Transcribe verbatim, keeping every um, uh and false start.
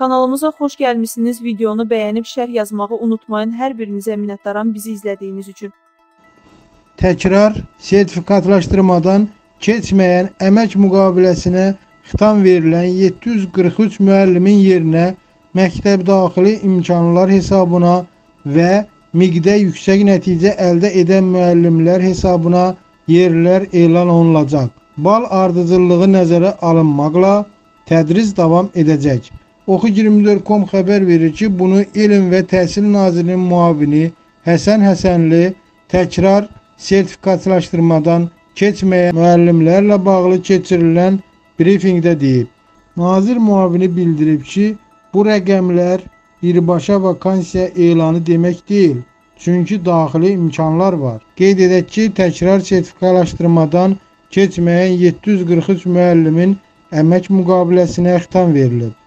Kanalımıza hoş gəlmişsiniz. Videonu bəyənib şərh yazmağı unutmayın. Hər birinizə minnətdaram bizi izlədiyiniz üçün. Təkrar sertifikatlaşdırmadan keçməyən əmək müqaviləsinə xitam verilən yeddi yüz qırx üç müəllimin yerinə məktəb daxili imkanlar hesabına və miqdə yüksək nəticə əldə edən müəllimlər hesabına yerlər elan olunacaq. Bal ardıcıllığı nəzərə alınmaqla tədris davam edəcək. Oxu iyirmi dörd nöqtə com xəbər verir ki, bunu Elm və Təhsil Nazirinin müavini Həsən Həsənli təkrar sertifikatlaşdırmadan keçməyən müəllimlərlə bağlı keçirilən brifinqdə deyib. Nazir müavini bildirib ki, bu rəqəmlər birbaşa vakansiya elanı demək deyil, çünki daxili imkanlar var. Qeyd edək ki, təkrar sertifikatlaşdırmadan keçməyən yeddi yüz qırx üç müəllimin əmək müqaviləsinə xitam verilib.